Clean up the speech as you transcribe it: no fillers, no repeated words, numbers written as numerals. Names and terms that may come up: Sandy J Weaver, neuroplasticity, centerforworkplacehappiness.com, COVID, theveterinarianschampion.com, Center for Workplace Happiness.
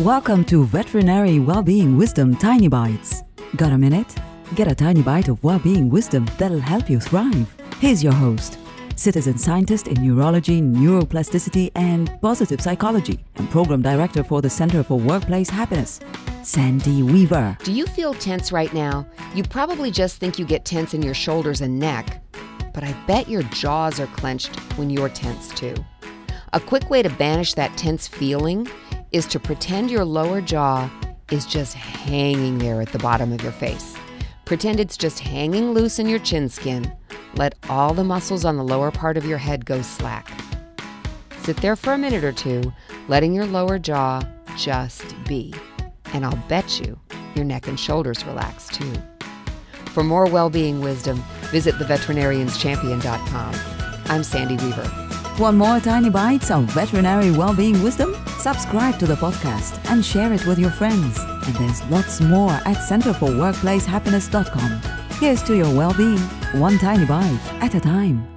Welcome to Veterinary Wellbeing Wisdom Tiny Bites. Got a minute? Get a tiny bite of wellbeing wisdom that'll help you thrive. Here's your host, citizen scientist in neurology, neuroplasticity, and positive psychology, and program director for the Center for Workplace Happiness, Sandy Weaver. Do you feel tense right now? You probably just think you get tense in your shoulders and neck, but I bet your jaws are clenched when you're tense too. A quick way to banish that tense feeling is to pretend your lower jaw is just hanging there at the bottom of your face. Pretend it's just hanging loose in your chin skin. Let all the muscles on the lower part of your head go slack. Sit there for a minute or two, letting your lower jaw just be. And I'll bet you your neck and shoulders relax too. For more well-being wisdom, visit theveterinarianschampion.com. I'm Sandy Weaver. Want more tiny bites of veterinary well-being wisdom? Subscribe to the podcast and share it with your friends. And there's lots more at centerforworkplacehappiness.com. Here's to your well-being, one tiny bite at a time.